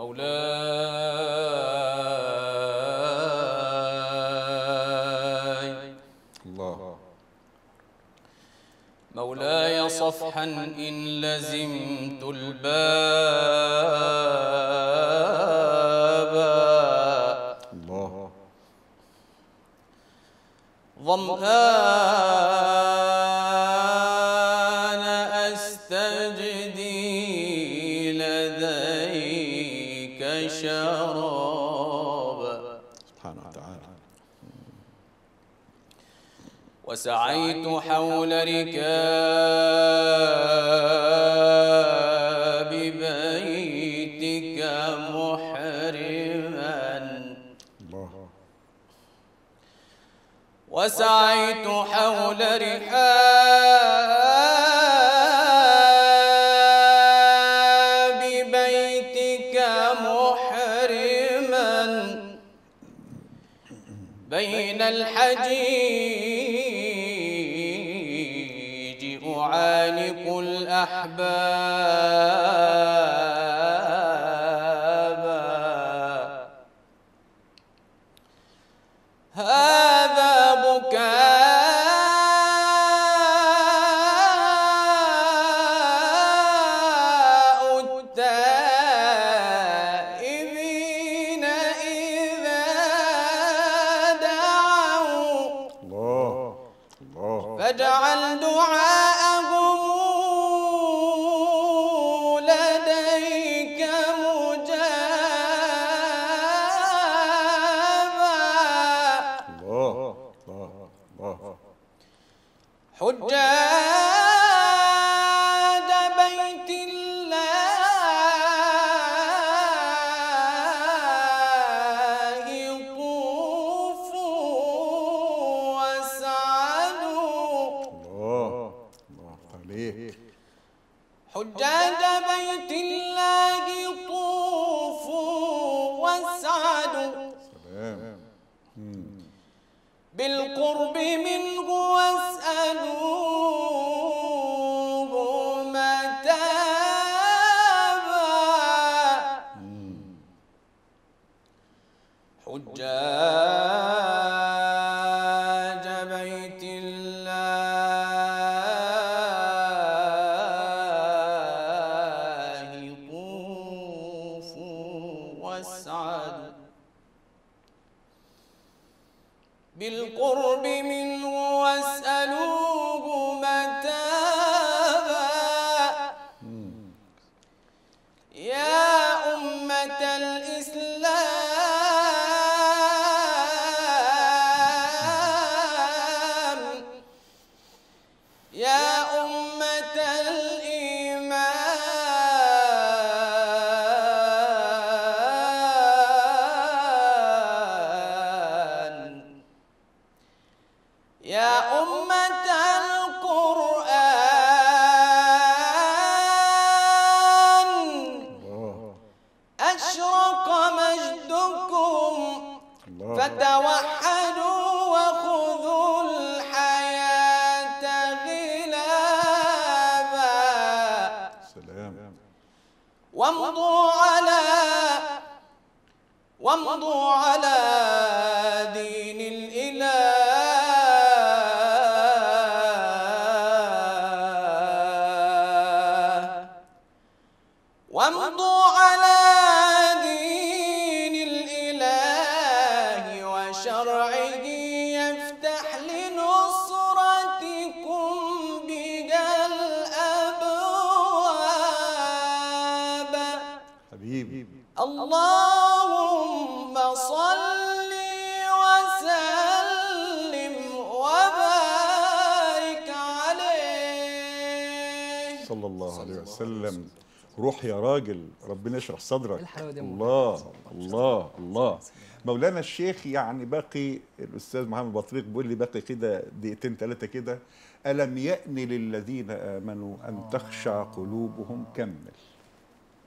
مولاي صفحا إن لزمت الباب ظمآن أستجدي لديك شرابا سبحانه وتعالى وسعيت حول ركاب بيتك محرما وسعيت حول ركاب بيتك محرما بين الحجيج أعانق الأحباب هذا بكاء التائبين إذا دعوا الله الله فاجعل دعاء حجاج بيت الله طوفوا واسعدوا الله الله عليك حجاج بيت الله طوفوا واسعدوا سلام بالقرب منه واسألوه متابا حجاج بيت الله طوفوا واسعدوا بالقرب منه واسألوه متابا يا أمة الإسلام يا أمة يا أمة القرآن أشرق مجدكم فتوحدوا وخذوا الحياة غلابا سلام وامضوا على دين الإله وامضوا على دين الإله وشرعه يفتح لنصرتكم بها الأبواب حبيبي اللهم صل وسلم وبارك عليه صلى الله عليه وسلم روح يا راجل ربنا يشرح صدرك الله الله الله مولانا الشيخ يعني باقي الأستاذ محمد بطريق بيقول لي باقي كده دقيقتين ثلاثة كده ألم يأن للذين آمنوا أن تخشع قلوبهم كمل